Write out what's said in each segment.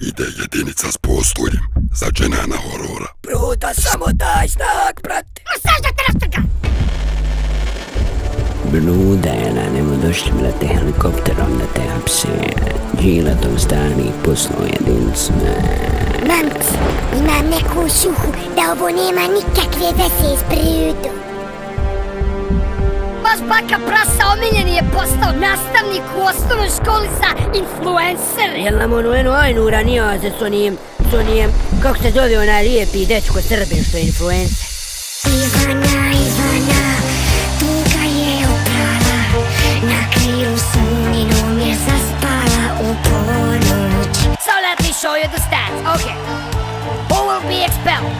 ide jedinica s postoljem za dženana horora. Bruda, samo daj znak, brate. A sad da te rastrga! Bruda je na nemu došli, brate, helikopterom da te hapse. Džilatom stani poslao jedincima. Mamci, imam neku šuhu da ovo nema nikakve veze s Brudom. Vaš baka prasa omiljen je postao nastavnik u osnovnoj školi za influensere. Jel nam ono eno ajnu ranio se s onim, kako se zove onaj lijepi dečko Srbin što je influencer. Ivana, tuga je oprala, na krilu suninom je zaspala u ponoć. So let me show you the stats, okay. Who will be expelled?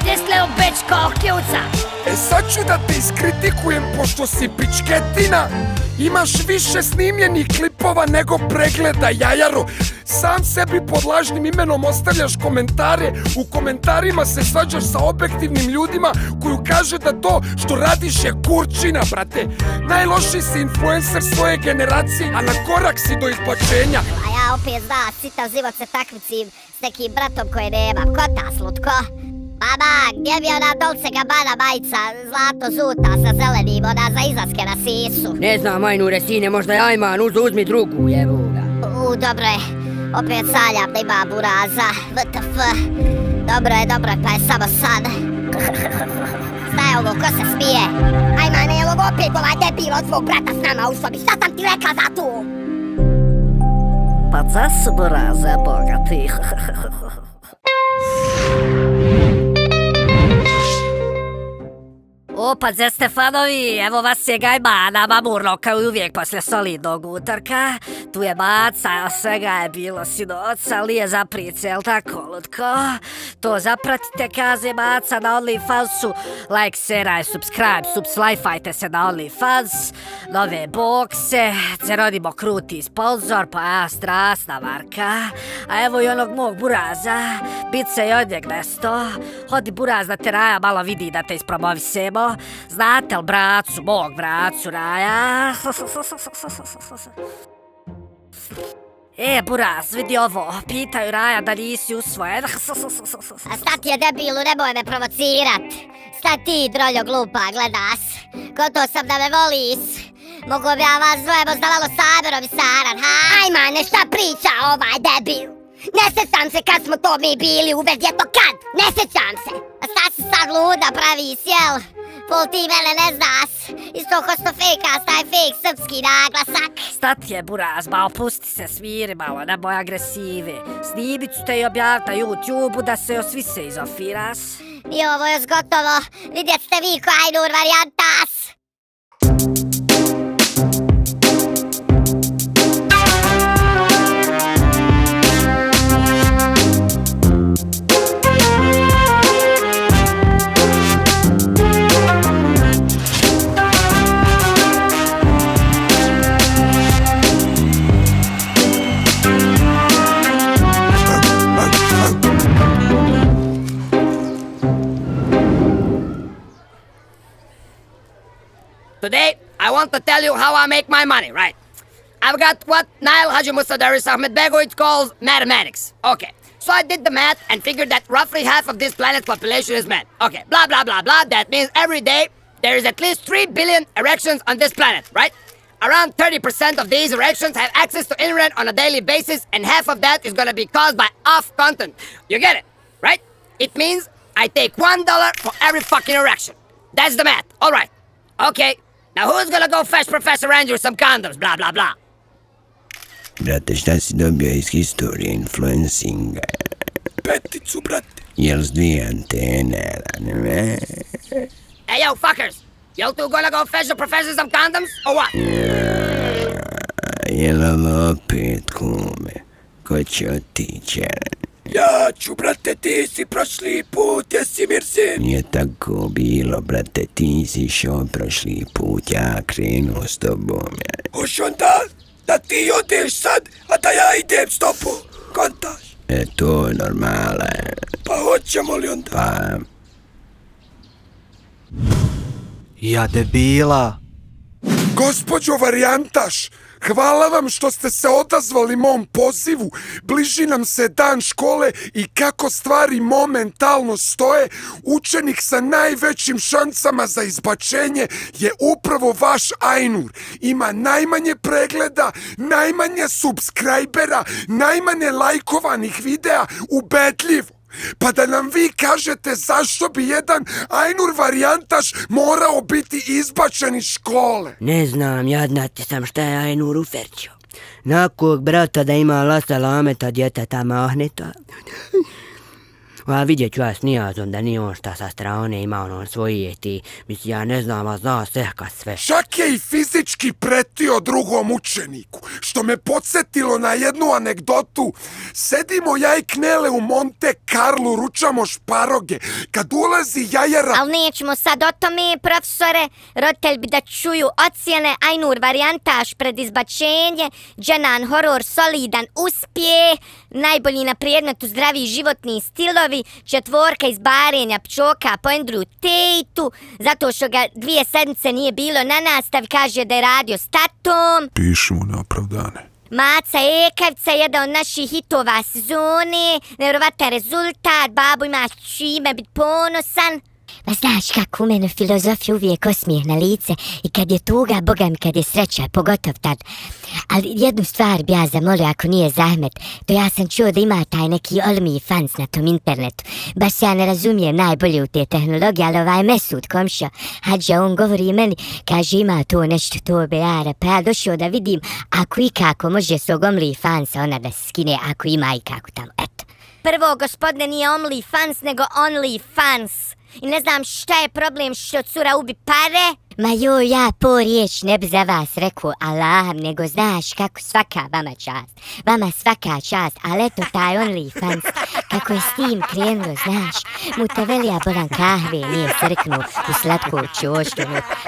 This little bitch kao kljuca. E sad ću da te iskritikujem, pošto si pičketina. Imaš više snimljenih klipova nego pregleda, jajaro. Sam sebi pod lažnim imenom ostavljaš komentare. U komentarima se svađaš sa objektivnim ljudima koju kaže da to što radiš je kurčina, brate. Najlošiji si influencer svoje generacije, a na korak si do izbačenja. A ja opet zna, sitav život se takmicim s nekim bratom koje nemam. Ko ta slutko? Mama, gdje mi je ona Dolce Gabbana majica, zlato-žuta sa zelenim, ona za izlaske na sisu? Ne znam, ajnu resine, možda je Ajman, uzmi drugu, jevo ga. Dobro je, opet sanjam da ima buraza, vtf. Dobro je, pa je samo san. Šta je ovo, ko se smije? Ajman, je ovo opet ovaj debil od svog brata s nama u sobi, šta sam ti rekla za tu? Pa za su buraze, boga ti. Opaze Stefanovi, evo vas je Gajmana, mamurno kao i uvijek poslije solidnog utorka. Tu je maca, svega je bilo sinoc, ali je za pricel tako lutko. To zapratite, kaze maca, na OnlyFansu. Like, seraj, subscribe, subslajfajte se na OnlyFans. Nove bokse, Ceronimo kruti sponsor, pa ja strasna marka. A evo i onog mog buraza, bit se i od njeg nesto. Hodi buraz na teraja, malo vidi da te ispromovisemo. Znate li bracu, mog bracu Raja? E, buraz, vidi ovo, pitaju Raja da nisi usvojen. A šta ti je debilu, nemoj me provocirat. Šta ti, droljo glupa, gledas? Gotovo sam da me volis. Mogu bi ja vas dvoje možda malo saberom i saran, ha? Ajmane, šta priča ovaj debil? Ne sjećam se kad smo to mi bili uvez, je to kad? Ne sjećam se. A šta si sad luda pravis, jel? Pol ti mene ne znaš, isto ko što fejkaš taj fejk srpski naglasak. Stati je buraz, ba opusti se, smiri malo, nemoj agresive. Snimit ću te i objavit na YouTube-u da se još više izofiraš. I ovo još gotovo, vidjet ste vi ko Ajnur varijantas. Today, I want to tell you how I make my money, right? I've got what Nail Haji Musa Daris Ahmed Begovic calls mathematics. Okay, so I did the math and figured that roughly half of this planet's population is men. Okay, blah, blah, blah, blah. That means every day there is at least 3 billion erections on this planet, right? Around 30% of these erections have access to internet on a daily basis, and half of that is going to be caused by off content. You get it, right? It means I take $1 for every fucking erection. That's the math. All right. Okay. Now who's gonna go fetch Professor Andrew some condoms, blah, blah, blah? Brate, šta si dobio iz historije influencinga? Peticu, brate. Jel s dvije antene, ranime? Hey, yo, fuckers! Jel tu gonna go fetch the professor some condoms, or what? Jel ovo opet, kume? Ko će otići, ranime? Ja ću, brate, ti si prošli put, jesi Mirsin? Nije tako bilo, brate, ti si išao prošli put, ja krenuo s tobom. Hoš onda da ti odeš sad, a da ja idem s tobom, kontaš? E, to je normalno. Pa hoćemo li onda? Pa... Ja debila. Gospođo varijantaš, Hvala vam što ste se odazvali mom pozivu. Bliži nam se dan škole i kako stvari momentalno stoje, učenik sa najvećim šansama za izbačenje je upravo vaš Ajnur. Ima najmanje pregleda, najmanje subscribera, najmanje lajkovanih videa, ubedljivo. Pa da nam vi kažete zašto bi jedan Ajnur varijantaš morao biti izbačen iz škole? Ne znam, jadnati sam šta je Ajnur uferćio. Nakog brata da ima lasa lameta djeteta mahneta. A vidjet ću ja s Nijazom da nije on šta sa strane ima ono svojije ti. Mislim, ja ne znam, a zna sehka sve. Čak je i fizički pretio drugom učeniku, što me podsjetilo na jednu anegdotu. Sedimo ja i Knele u Monte Carlo, ručamo šparoge. Kad ulazi Jajara... Ali nećemo sad o tome, profesore. Roditelj bi da čuju ocjene Ajnur varijantaš pred izbačenje, Dženan horor solidan uspjeh, najbolji na predmetu zdravi životni stilovi, četvorka iz barenja pčoka po Andrew Tateu, zato što ga 2 sedmice nije bilo na nastavi, kaže da je radio s tatom. Piši mu na opravdane. Maca Ekavca, jedan od naših hitova sezone, nevjerovatan rezultat, babu imaš čime bit ponosan. Ma znaš kako u mene filozofija uvijek osmijeh na lice, i kad je tuga, boga mi kad je sreća, pogotovo tad. Ali jednu stvar bi ja zamolio ako nije zahmet, to ja sam čuo da ima taj neki olmiji fans na tom internetu. Baš se ja ne razumijem najbolje u te tehnologije, ali ovaj Mesud komšija, hađa, on govori meni, kaže ima to nešto to bejara, pa ja došao da vidim ako i kako može svog olmiji fansa ona da se skine, ako ima i kako tamo, eto. Prvo, gospodine, nije olmiji fans, nego only fans. I ne znam šta je problem što cura ubi pare. Ma joj, ja po riječ ne bi za vas rekao Allaham, nego znaš kako svaka vama čast. Vama svaka čast, ali eto taj OnlyFans, kako je s tim krenuo, znaš, mu te velija bolan kahve nije srknuo u slatkom čoštu,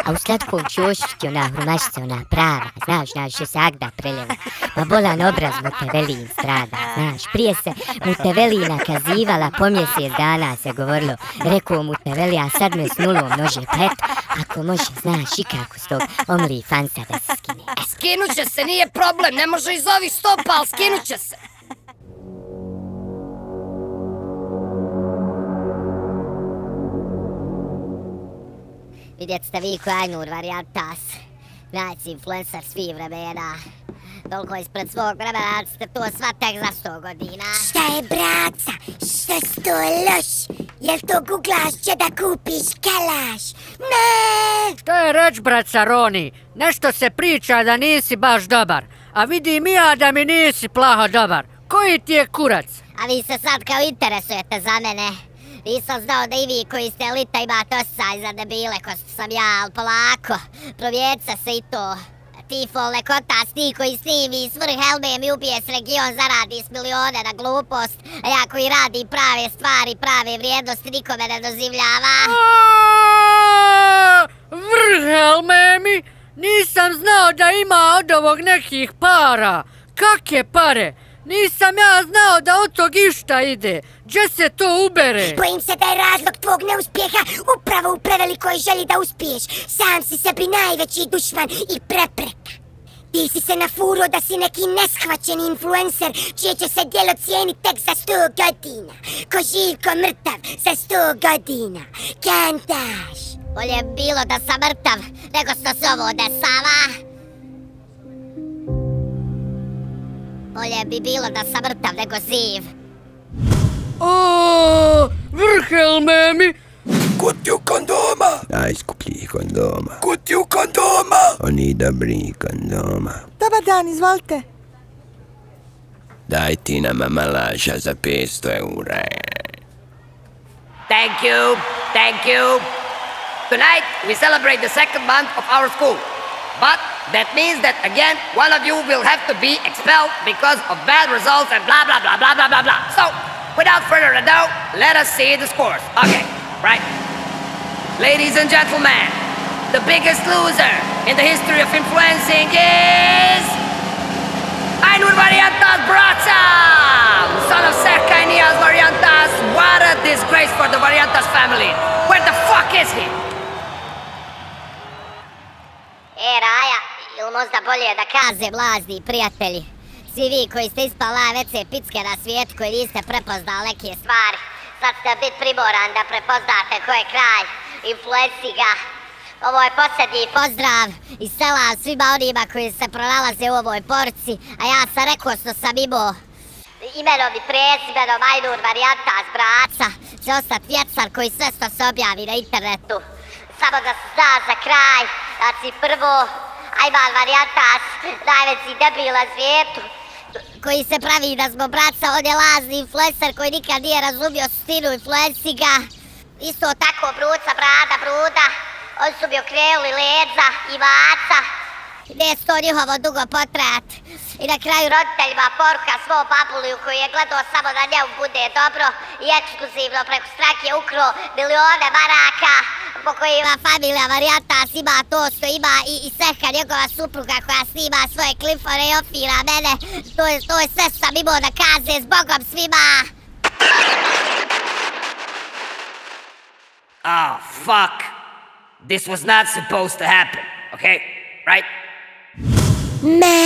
a u slatkom čoštu ti ona hrumašica, ona prava, znaš, što se agda preljeva. Ma bolan obraz mu te velin strada, znaš, prije se mu te velina kazivala, po mjesec dana se govorilo, rekao mu te velija, sad me s nulom nože, pa eto, ako može, znaš i kako s tog OnlyFansa da se skine. Skinut će se, nije problem, ne može iz ovih stopa, ali skinut će se. Vidjet ste vi ko Ajnur varijantas, najci influencer svih vremena. Toliko ispred svog vremena ste to svatak za 100 godina. Šta je braca, šta si to loš? Jel to guglaš će da kupiš kalaš? Neee! Što je reč, braca Roni? Nešto se priča da nisi baš dobar, a vidim i ja da mi nisi plaho dobar. Koji ti je kurac? A vi se sad kao interesujete za mene. Nisam znao da i vi koji ste elita imate osaj za debile ko sam ja, ali polako. Provijeca se i to. Tifol nekotac, ti koji snimi svrh helmem i ubije s region, zaradi s milione na glupost, a ja koji radi prave stvari, prave vrijednosti, nikome ne dozivljava. Vrh helmemi, nisam znao da ima od ovog nekih para. Kakve pare? Nisam ja znao da od tog išta ide. Gdje se to ubere? Bojim se da je razlog tvog neuspjeha upravo u prevelikoj želji da uspiješ. Sam si sebi najveći dušman i prepreka. Ti si se nafuro da si neki neshvaćeni influencer čije će se djelo cijeniti tek za 100 godina. Ko živ, ko mrtav, za 100 godina. Kantaš. Bolje bilo da sam mrtav nego što se ovo desava. Bolje bi bilo da sam mrtav nego živ. Oooo, vrhelmemi! Kutiju kondoma! Najskupljih kondoma. Kutiju kondoma! Oni dobri kondoma. Dobar dan, izvolite. Daj ti nama malaša za 500 eura. Thank you, thank you. Tonight we celebrate the 2nd month of our school. But that means that again one of you will have to be expelled because of bad results and blah blah blah blah blah blah blah. So, without further ado, let us see the scores. Okay, right. Ladies and gentlemen, the biggest loser in the history of influencing is... Ajnur varijantas Braca! Son of Serka and Niyaz varijantas. What a disgrace for the varijantas family. Where the fuck is he? E, Raja, ili možda bolje da kaze mlazni prijatelji. Svi vi koji ste ispala WC picke na svijetu koji niste prepoznali neke stvari, sad ste bit primoran da prepoznate ko je kralj influencinga. Ovo je posljednji pozdrav i selam svima onima koji se pronalaze u ovoj porci, a ja sam rekao što sam imao. Imenom i prezimenom Ajnur varijanta s Braca će ostati vjecar koji sve što se objavi na internetu. Samo da se zna za kraj, znači prvo, Ajman varijantas, najveći debil na svijetu. Koji se pravi da smo braca, on je lažni influencer koji nikad nije razumio suštinu influencinga. Isto tako Bruca Brada Bruda, oni su mi okrenuli leđa i vaca. Neće to njihovo dugo potrajati. I na kraju roditeljima poruka svom babuliju koji je gledao samo da njemu bude dobro i ekskluzivno preko stranke ukro milione maraka po kojima familija varijantas ima to što ima i Seka njegova supruga koja snima svoje klipove i opira mene. To je sve što sam imao da kaze, s Bogom svima! Oh, fuck! This was not supposed to happen, okay? Right? Meh. Ajmane,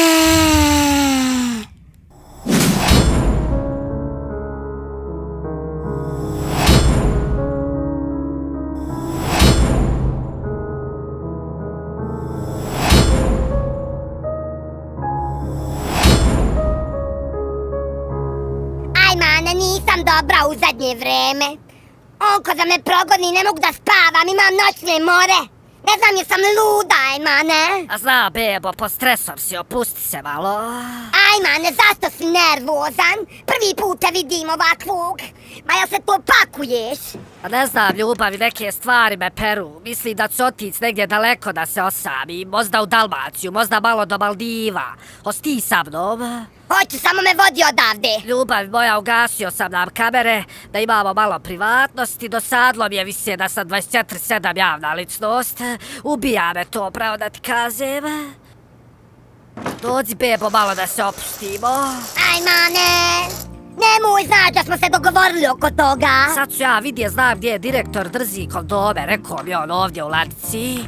nisam dobra u zadnje vreme. Oko da me progoni, ne mogu da spavam, imam noćne more. Ne znam, jesam luda, Ajmane. A zna, bebo, pod stresom si, opusti se malo. Ajmane, zašto si nervozan? Prvi put te vidim ovakvog. Ma jel se to pakuješ? A ne znam, ljubavi, neke stvari me peru. Misli da ću otići negdje daleko da se osami. Možda u Dalmaciju, možda malo do Maldiva. Osti sa mnom. Hoću, samo me vodi odavde. Ljubav moja, ugasio sam nam kamere, da imamo malo privatnosti, dosadlo mi je više da sam 24/7 javna ličnost. Ubija me to, pravo da ti kažem. Dođi, bebo, malo da se opustimo. Ajmane, nemoj, znaš da smo se dogovorili oko toga. Sad ću ja vidjet, znam gdje je direktor drži kondome, rekao mi on ovdje u ladici.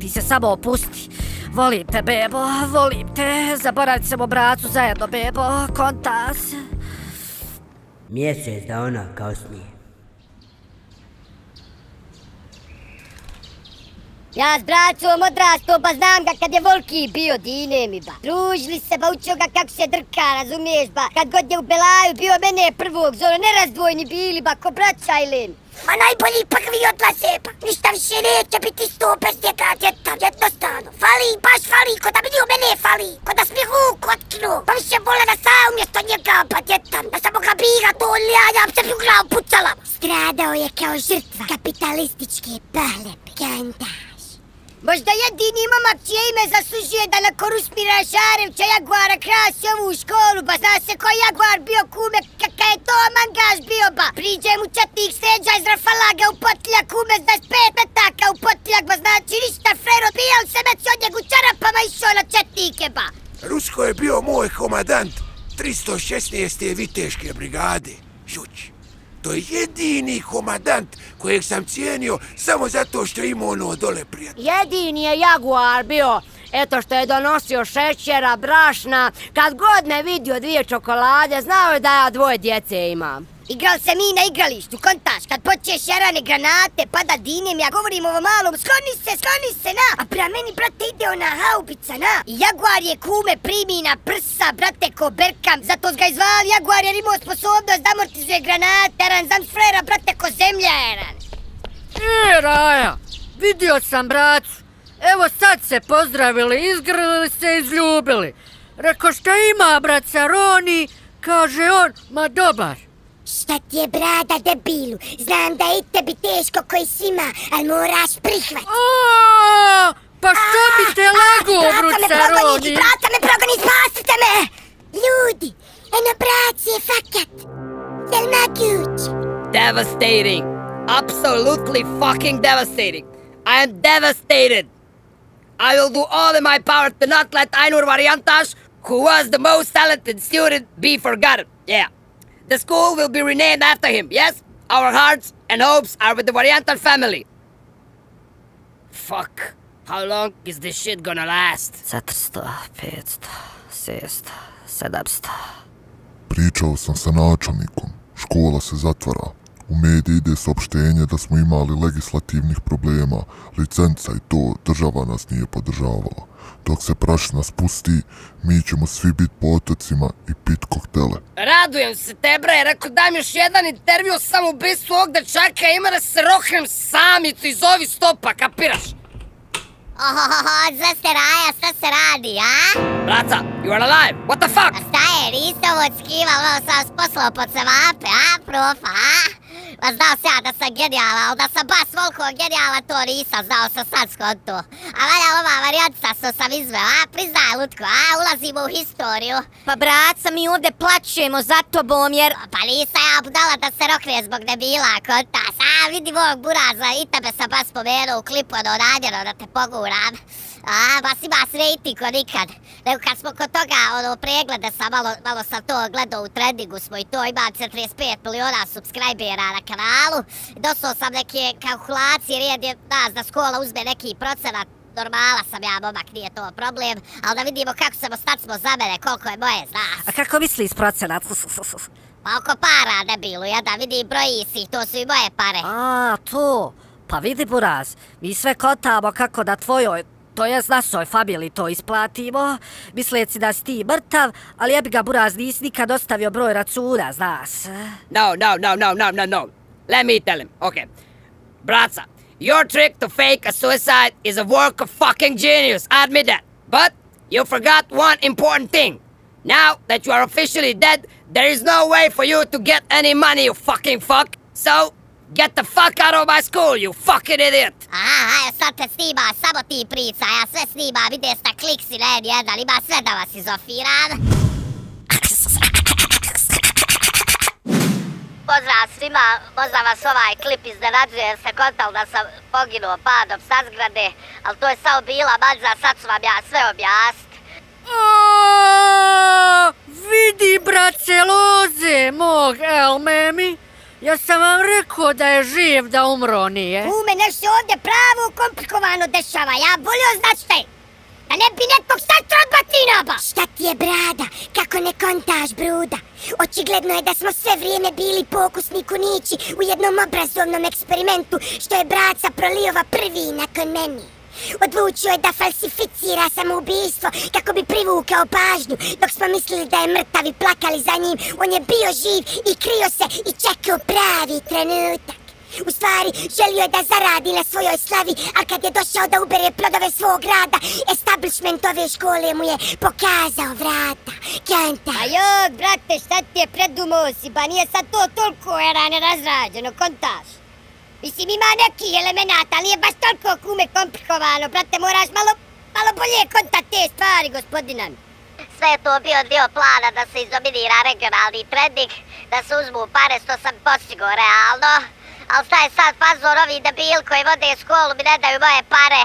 Ti se samo opusti. Volim te, bebo, volim te. Zaboravit ćemo bracu zajedno, bebo. Kontas. Mjesec dana kasnije. Ja s bracom odrastao, pa znam ga kad je volki bio, dine mi ba. Družili se, ba učio ga kako se drka, razumiješ ba. Kad god je u Belaju bio mene prvog zona, nerazdvojni bili ba, ko braća i len. Ma najbolji pak vi odlaze ba, ništa više neće biti sto bez njega djeta, jednostavno. Fali, baš fali, ko da mi nije u mene fali, ko da smije ruku otkinuo. Pa više vole da sam umjesto njega ba djeta, da samo ga biga to ljanja, sam ju glavu pucala. Stradao je kao žrtva kapitalističke pohlepe, ganda. Možda jedini momak čije ime zaslužuje da nakon Rusmira Šarevića Jaguara krasi ovu školu, ba zna se ko je Jaguar bio kume, kaka je to mangaš bio ba. Priđe mu četnik sređa iz Rafalaga u potljak, kume znaš 5 metaka u potljak, ba znači ništa frero, bijao se meci od njegu čarapama išao na četnike ba. Rusko je bio moj komadant 316. viteške brigade, Žuć. To je jedini komadant kojeg sam cijenio samo zato što ima ono dole prijatelj. Jedini je Jaguar bio, eto što je donosio šećera, brašna, kad god me vidio 2 čokolade, znao je da ja 2 djece imam. Igral se mi na igralištu, kontaš, kad počeš jarane granate, pada dinem, ja govorim ovo malom, skloni se, na! A prema meni, brate, ide ona haubica, na! I Jaguar je kume primi na prsa, brate, ko Berkam, zato ga je zvali Jaguar jer imao sposobnost da amortizuje granate, ran, znam s frera, brate, ko zemlja je, ran! E, Raja, vidio sam bracu, evo sad se pozdravili, izgrlili se, izljubili. Reko, šta ima, braca Roni, kaže on, ma dobar. Šta ti je brada, debilu? Znam da je i tebi teško koji svima, ali moraš prihvat. Aaaa, pa što bi te lago, Bruca Roni? Braca me progoni, spasite me! Ljudi, eno braci je fakat. Jel moguć? Devastating. Absolutely fucking devastating. I am devastated. I will do all in my power to not let Aynur Variantas, who was the most talented student, be forgotten. Yeah. The school will be renamed after him, yes? Our hearts and hopes are with the Variantal family. Fuck. How long is this shit gonna last? 400, 500, 600, 700. Pričao sam sa načelnikom. Škola se zatvara. U mediji ide saopštenje da smo imali legislativnih problema, licenca i to, država nas nije podržavala. Dok se prašina spusti, mi ćemo svi biti po otocima i pit koktele. Radujem se te bre, rekao dam još jedan intervju o samoubistvu ovog dečaka, ima da se rohnem samicu iz ovi stopa, kapiraš? Ohohoho, zna se raja, šta se radi, a? Braca, you are alive, what the fuck? A šta je, niste ovo odskival, ono sam sposlao pod savape, a profa, a? Pa znao se ja da sam genijala, ali da sam baš volko genijala, to nisam znao sam sad skontu. A valja ova varijantica što sam izveo, a? Priznaj, lutko, a? Ulazimo u historiju. Pa braca, mi ovdje plaćujemo za tobom jer... Pa nisam ja budala da se rokne zbog debila, kontas, a? Vidim ovog buraza, i tebe sam baš spomenuo u klipu, ono nadjeno da te pogura. Bas ima sveti ko nikad. Nego kad smo kod toga pregleda sam, malo sam to gledao u trendingu smo i to, imam 45 miliona subscribera na kanalu. Došao sam neke kalkulacije, red je nas da škola uzme neki procenat. Normala sam ja, momak, nije to problem, ali da vidimo kako ćemo stati smo za mene, koliko je moje, znaš. A kako misli iz procenat? Pa oko para, debilu, ja da vidim broji si, to su i moje pare. A, to... Pa vidi buraz, mi sve kontamo kako da tvojoj, to jest našoj familiji to isplatimo, misleći da si ti mrtav, ali jebi ga buraz nisi nikad ostavio broj računa, znaš. No. Let me tell him, okay. Braca, your trick to fake a suicide is a work of fucking genius, admit that. But you forgot one important thing. Now that you are officially dead, there is no way for you to get any money, you fucking fuck. So... Get the fuck out of my school, you fucking idiot! Aha, sad te snima, samo ti prica, ja sve snima, vidiš na kliksi len jedan, ima sve da vas izofiram. Pozdrav svima, možda vas ovaj klip iznenađuje jer se kontal da sam poginuo padom sa zgrade, ali to je samo bila manđa, sad ću vam ja sve objasniti. Vidi brace loze mog elmemi. Ja sam vam rekao da je živ, da umro nije. Ume, nešto je ovdje pravo komplikovano dešava, ja bolio znaš te. Da ne bi netpog satra odbacina ba. Šta ti je brada, kako ne kontaš bruda? Očigledno je da smo sve vrijeme bili pokusni kunići u jednom obrazovnom eksperimentu što je braca prolijova prvi nakon meni. Odlučio je da falsificira samoubistvo kako bi privukao pažnju. Dok smo mislili da je mrtav i plakali za njim, on je bio živ i krio se i čekao pravi trenutak. U stvari, želio je da zaradi na svojoj slavi, ali kad je došao da ubere plodove svog rada, establishment ove škole mu je pokazao vrata. Kanta. A jok, brate, šta ti je predumo si, ba nije sad to toliko erane razrađeno, kontaš? Mislim, ima neki elemenata, ali je baš toliko kume komplikovano, brate, moraš malo bolje kontat te stvari, gospodina. Sve je to bio dio plana da se izominira regionalni trending, da se uzmu pare, što sam postigo realno, ali šta je sad fazor ovi debil koji vode školu mi ne daju moje pare,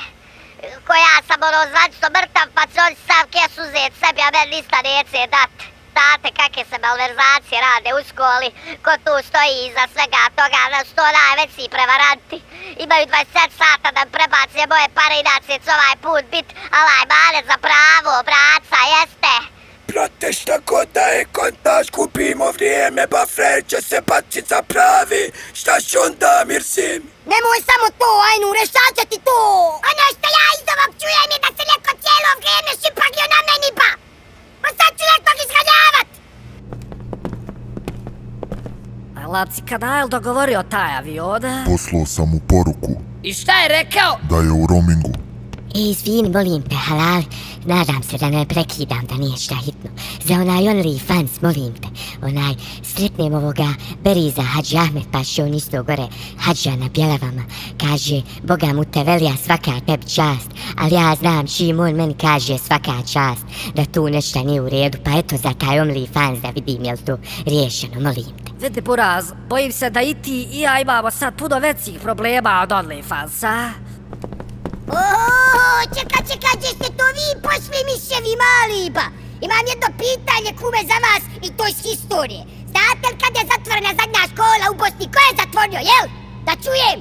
koja sam zvančno mrtav, pa će oni sam keš uzet sebi, a meni ništa neće dat. Znate kakve se malverzacije rade u školi, ko tu stoji iza svega toga, što najveći prevaranti. Imaju 27 sata da prebace moje pare, inače će ovaj put bit alajmane za pravo, braca, jeste? Brate, šta god da je kontaš, kupimo vrijeme, ba frej će se bacit za pravi, šta će onda, mirsim? Nemoj samo to, ajnu, rešat će ti to! Ono što ja iz ovog čujem je da se neko cijelo vrijeme šipagio na meni, ba! Pa sad ću nekog izganjavat! Laci, kada je li dogovorio taj avion? Poslao sam mu poruku. I šta je rekao? Da je u roamingu. Izvini, molim te, halali. Nadam se da ne prekidam, da nije šta hitno. Za onaj OnlyFans, molim te. Onaj, sretnem ovoga Beriza Hadži Ahmed, pa što on isto gore Hadža na Bjelavama. Kaže, Boga mu te velija svaka tebi čast. Ali ja znam čim on meni kaže svaka čast. Da tu nešto nije u redu, pa eto za taj OnlyFans da vidim je li to riješeno, molim te. Vidi buraz, bojim se da i ti i ja imamo sad puno većih problema od OnlyFansa. Oooo, čeka, gdje ste to vi pošli miševi mali, ba? Imam jedno pitanje, kume, za vas i to iz historije. Znate li kad je zatvorena zadnja škola u Bosni? Ko je zatvorio, jel? Da čujem!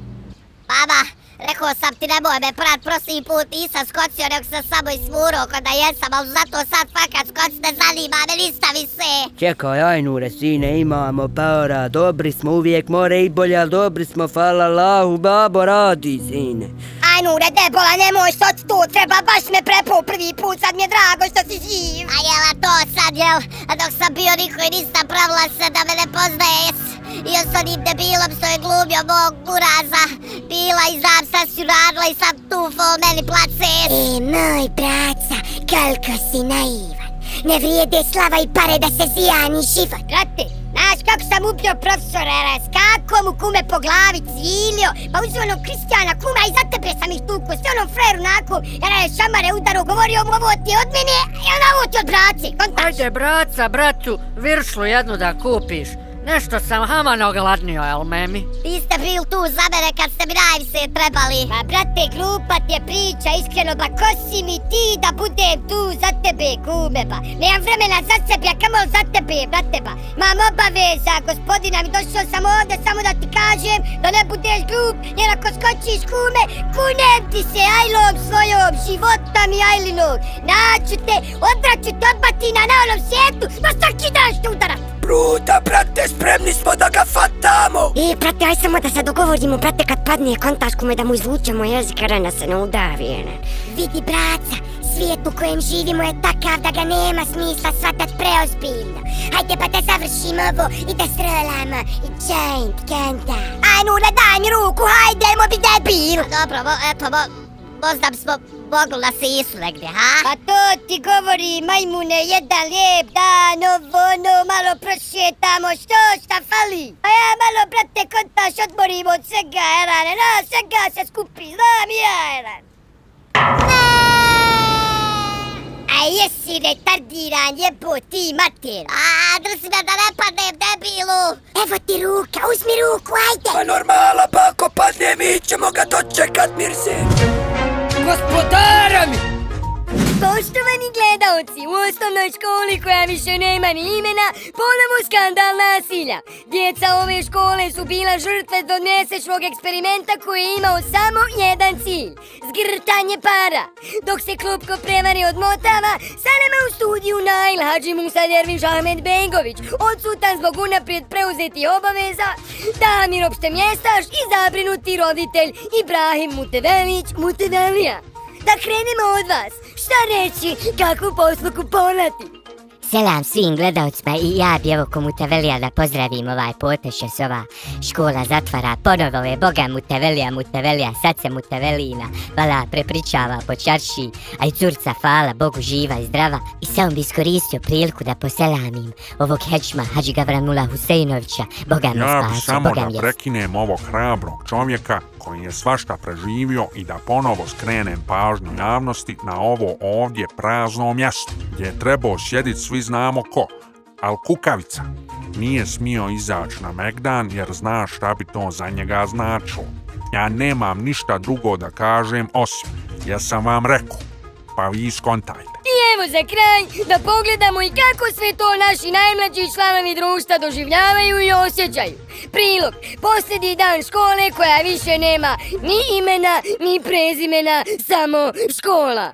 Baba, Rekao sam ti nemoj me prat, prošli put nisam skočio nego sam samo ismurao kada jesam, ali zato sad fakat skoč ne zanima me, ništa više. Čekaj, aj Nure, sine, imamo para, dobri smo uvijek, more i bolje, ali dobri smo, hvala Allahu, babo, radi, sine. Aj Nure, debola, nemoj što ti tu, treba baš me prepao prvi put, sad mi je drago što si živ. A jela to sad, jel, dok sam bio niko i nisam pravila se da me ne poznaješ. I još s onim debilom što je glumio mog kuraza, bila i znam sad si radila i sad tufo meni placeš. E moj braca, koliko si naivan, ne vrijede slava i pare da se zijani život. Brate, znaš kako sam ubio profesora, raskako mu kume po glavi, cvilio, pa uzio onog Kristijana kuma i za tebe sam ih tukao, sve onom frajeru nakom, jer je šamare udaro, govorio mu ovo ti od mene, a ona ovo ti od braci, kontaš? Ajde braca, bratu, viršlu jednu da kupiš. Nešto sam hamano gladnio, jel memi? Vi ste bili tu za mene kad ste mi najviše trebali. Ma brate, grupa ti je priča, iskreno, ba ko si mi ti da budem tu za tebe, kume, ba? Nemam vremena za sebe, a kamol za tebe, brate, ba? Mam obaveza, gospodina, mi došao sam ovdje samo da ti kažem da ne budeš glup, jer ako skočiš kume, kunem ti se ajlom svojom, života mi ajlinog. Naću te, odraću te od batina na onom svijetu, ma šta kidaš te udarat? Bruda, brate, spremni smo da ga fatamo! E, brate, aj samo da se dogovorimo, brate, kad padne kontašku me da mu izvučemo jezik, jer ona se ne udavi, ne? Vidi, braca, svijet u kojem živimo je takav da ga nema smisla shvatat preozbiljno. Hajde pa da završimo ovo i da srolamo i giant kanta. Aj, Nure, daj mi ruku, hajde, mo bi debil! Dobro, eto, možda bi smo mogli da se isu negdje, ha? Pa to ti govori, majmune, jedan lijep dan, ono, malo prošetamo, šta fali? A ja malo, brate, kontaš, odmorimo od svega, erane, na svega se skupi, znam ja, erane. A jesi retardiran, jebo ti mater. A, drži me da ne padnem, debilu. Evo ti ruka, uzmi ruku, ajde. Pa normala, pa ako padnem, ićemo ga dočekat, mirse. Gospodara mi! Poštovani gledalci, u osnovnoj školi koja više nema ni imena, ponovo skandal nasilja. Djeca ove škole su bila žrtve dvomjesečnog eksperimenta koji je imao samo jedan cilj, zgrtanje para. Dok se klupko prevari odmotava, sa nama u studiju Nail Hadži Musa Derviš Ahmed Begović, odsutan zbog unaprijed preuzetih obaveza, Damir Opštemjestaš i zabrinuti roditelj Ibrahim Mutevelić. Da krenemo od vas, šta reći, kakvu posluku ponati? Selam svim gledalcima i ja bi evo ko Mutevelija da pozdravim ovaj potez što se ova škola zatvara. Ponovo je boga Mutevelija, sad se Mutevelina vala prepričava po čarši, a i curca hvala bogu živa i zdrava. I sam bi iskoristio priliku da poselamim ovog hećma Hadži Gavranula Huseinovića, boga mi spaso, boga mi je. Ja samo da prekinem ovog hrabrog čovjeka koji je svašta preživio i da ponovo skrenem pažnju javnosti na ovo ovdje prazno mjesto gdje je trebao sjediti svi znamo ko, ali kukavica nije smio izaći na megdan jer zna šta bi to za njega značilo. Ja nemam ništa drugo da kažem osim, ja sam vam rekao, pa vi skontajte. I evo za kraj da pogledamo i kako sve to naši najmlađi članovi društva doživljavaju i osjećaju. Prilog, posljednji dan škole koja više nema ni imena ni prezimena, samo škola.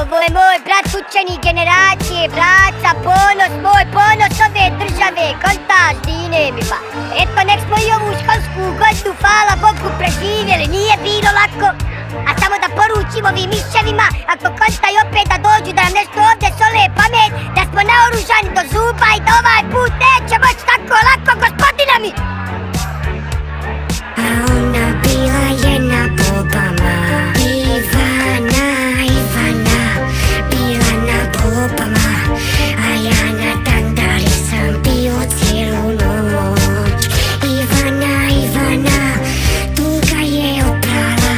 Ovo je moj brat učenik generacije, braca, ponos, moj ponos ove države, kontaš, dine mi ba. Eto nek smo i ovu školsku godinu, hvala Bogu, preživjeli, nije bilo lako. A samo da poručim ovim mišćevima, ako kontaju opet da dođu da nam nešto ovdje sole pamet, da smo naoružani do zuba i da ovaj put neće moći tako lako, gospodina mi! A ona bila jedna popama, Ivana, bila na popama, a ja na tandari sam bio cijelu noć. Ivana, tuga je oprala,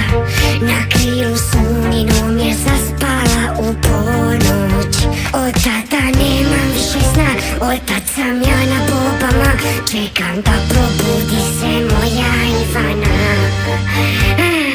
na krilu sunninom je zaspala u ponoć. Od tada nemam više sna, otac sam ja na popama, čekam da probudi se moja Ivana.